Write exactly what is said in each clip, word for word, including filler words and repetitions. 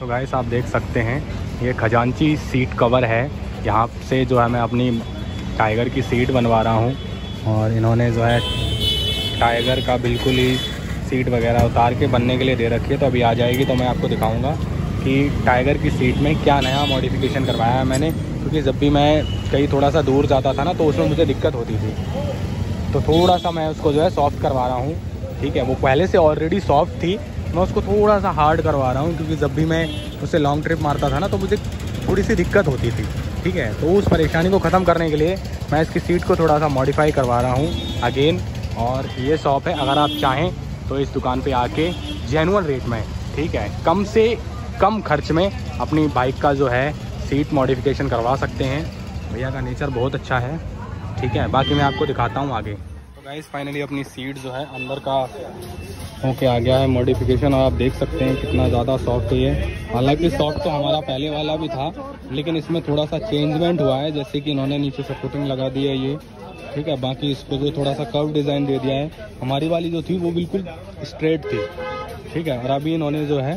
तो गाइस आप देख सकते हैं ये खजांची सीट कवर है, यहाँ से जो है मैं अपनी टाइगर की सीट बनवा रहा हूँ। और इन्होंने जो है टाइगर का बिल्कुल ही सीट वगैरह उतार के बनने के लिए दे रखी है, तो अभी आ जाएगी तो मैं आपको दिखाऊंगा कि टाइगर की सीट में क्या नया मॉडिफिकेशन करवाया है मैंने। क्योंकि जब भी मैं कहीं थोड़ा सा दूर जाता था ना तो उसमें मुझे दिक्कत होती थी, तो थोड़ा सा मैं उसको जो है सॉफ़्ट करवा रहा हूँ। ठीक है, वो पहले से ऑलरेडी सॉफ्ट थी, मैं उसको थोड़ा सा हार्ड करवा रहा हूँ क्योंकि जब भी मैं उससे लॉन्ग ट्रिप मारता था ना तो मुझे थोड़ी सी दिक्कत होती थी। ठीक है, तो उस परेशानी को ख़त्म करने के लिए मैं इसकी सीट को थोड़ा सा मॉडिफाई करवा रहा हूँ अगेन। और ये शॉप है, अगर आप चाहें तो इस दुकान पे आके जेन्युइन रेट में, ठीक है, कम से कम खर्च में अपनी बाइक का जो है सीट मॉडिफिकेशन करवा सकते हैं। भैया का नेचर बहुत अच्छा है। ठीक है, बाकी मैं आपको दिखाता हूँ आगे। तो गाइस फाइनली अपनी सीट जो है अंदर का होके आ गया है मॉडिफिकेशन, और आप देख सकते हैं कितना ज़्यादा सॉफ्ट हुई है। हालांकि सॉफ्ट तो हमारा पहले वाला भी था, लेकिन इसमें थोड़ा सा चेंजमेंट हुआ है, जैसे कि इन्होंने नीचे से कोटिंग लगा दी है ये। ठीक है, बाकी इसको जो थोड़ा सा कर्व डिज़ाइन दे दिया है, हमारी वाली जो थी वो बिल्कुल स्ट्रेट थी। ठीक है, और अभी इन्होंने जो है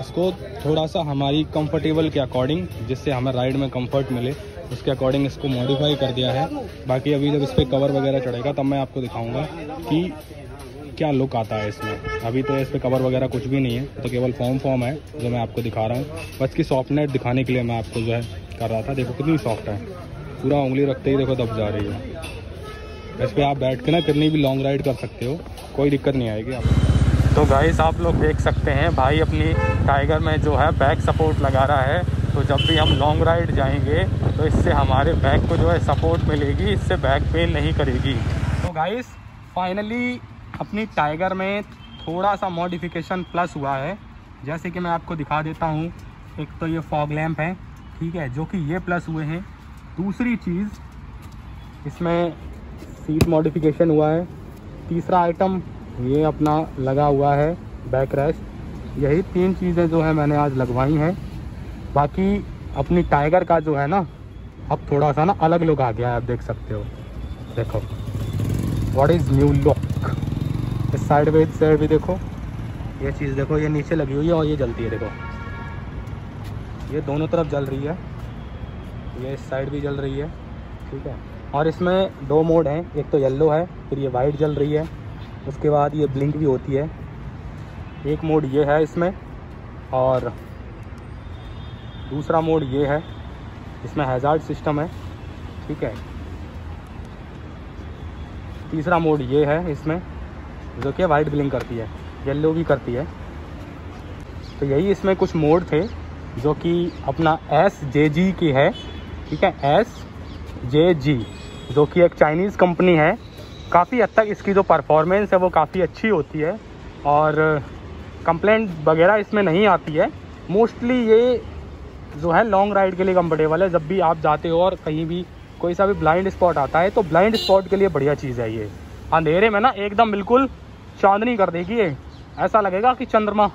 इसको थोड़ा सा हमारी कंफर्टेबल के अकॉर्डिंग, जिससे हमें राइड में कंफर्ट मिले, उसके अकॉर्डिंग इसको मॉडिफाई कर दिया है। बाकी अभी जब इस पर कवर वगैरह चढ़ेगा तब मैं आपको दिखाऊंगा कि क्या लुक आता है इसमें। अभी तो इस पर कवर वगैरह कुछ भी नहीं है, तो केवल फॉर्म फॉर्म है जो मैं आपको दिखा रहा हूँ, बस की सॉफ्टनेस दिखाने के लिए मैं आपको जो है कर रहा था। देखो कितनी सॉफ्ट है, पूरा उंगली रखते ही देखो दब जा रही है। इस पर आप बैठ के ना कितनी भी लॉन्ग राइड कर सकते हो, कोई दिक्कत नहीं आएगी आपको। तो गाइस आप लोग देख सकते हैं भाई अपनी टाइगर में जो है बैक सपोर्ट लगा रहा है, तो जब भी हम लॉन्ग राइड जाएंगे तो इससे हमारे बैक को जो है सपोर्ट मिलेगी, इससे बैक पेन नहीं करेगी। तो गाइस फाइनली अपनी टाइगर में थोड़ा सा मॉडिफिकेशन प्लस हुआ है, जैसे कि मैं आपको दिखा देता हूँ। एक तो ये फॉग लैम्प है, ठीक है, जो कि ये प्लस हुए हैं। दूसरी चीज़ इसमें सीट मॉडिफिकेशन हुआ है। तीसरा आइटम ये अपना लगा हुआ है बैक रेस्ट। यही तीन चीज़ें जो है मैंने आज लगवाई हैं। बाकी अपनी टाइगर का जो है ना अब थोड़ा सा ना अलग लुक आ गया है, आप देख सकते हो। देखो व्हाट इज़ न्यू लुक। इस साइड पे इस साइड भी देखो, ये चीज़ देखो, ये नीचे लगी हुई है और ये जलती है, देखो ये दोनों तरफ जल रही है, ये इस साइड भी जल रही है। ठीक है, और इसमें दो मोड हैं, एक तो येलो है, फिर ये वाइट जल रही है, उसके बाद ये ब्लिंक भी होती है। एक मोड ये है इसमें और दूसरा मोड ये है, इसमें हैजार्ड सिस्टम है। ठीक है, तीसरा मोड ये है इसमें जो कि वाइट ब्लिंक करती है, येलो भी करती है। तो यही इसमें कुछ मोड थे जो कि अपना एस जे जी की है। ठीक है, एस जे जी जो कि एक चाइनीज़ कंपनी है। काफ़ी हद तक इसकी जो परफॉर्मेंस है वो काफ़ी अच्छी होती है और कंप्लेंट वगैरह इसमें नहीं आती है। मोस्टली ये जो है लॉन्ग राइड के लिए कंफर्टेबल है। जब भी आप जाते हो और कहीं भी कोई सा भी ब्लाइंड स्पॉट आता है तो ब्लाइंड स्पॉट के लिए बढ़िया चीज़ है ये। अंधेरे में ना एकदम बिल्कुल चांदनी कर देगी ये, ऐसा लगेगा कि चंद्रमा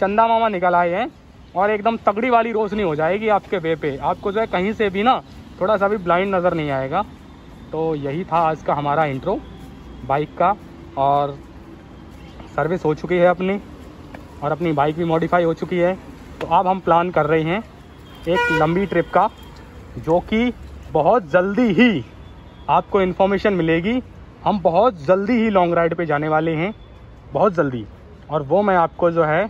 चंदा मामा निकल आए हैं, और एकदम तगड़ी वाली रोशनी हो जाएगी आपके वे पे। आपको जो है कहीं से भी ना थोड़ा सा भी ब्लाइंड नज़र नहीं आएगा। तो यही था आज का हमारा इंट्रो बाइक का, और सर्विस हो चुकी है अपनी और अपनी बाइक भी मॉडिफाई हो चुकी है। तो अब हम प्लान कर रहे हैं एक लंबी ट्रिप का, जो कि बहुत जल्दी ही आपको इन्फॉर्मेशन मिलेगी। हम बहुत जल्दी ही लॉन्ग राइड पे जाने वाले हैं, बहुत जल्दी, और वो मैं आपको जो है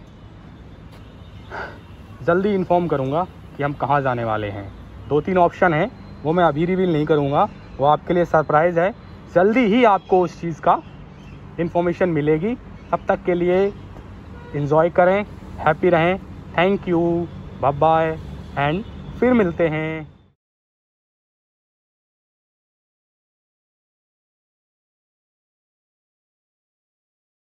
जल्दी इन्फॉर्म करूँगा कि हम कहाँ जाने वाले हैं। दो तीन ऑप्शन हैं, वो मैं अभी रिवील नहीं करूँगा, वो आपके लिए सरप्राइज़ है। जल्दी ही आपको उस चीज़ का इन्फॉर्मेशन मिलेगी। तब तक के लिए इन्जॉय करें, हैप्पी रहें। Thank you, bye bye, and फिर मिलते हैं।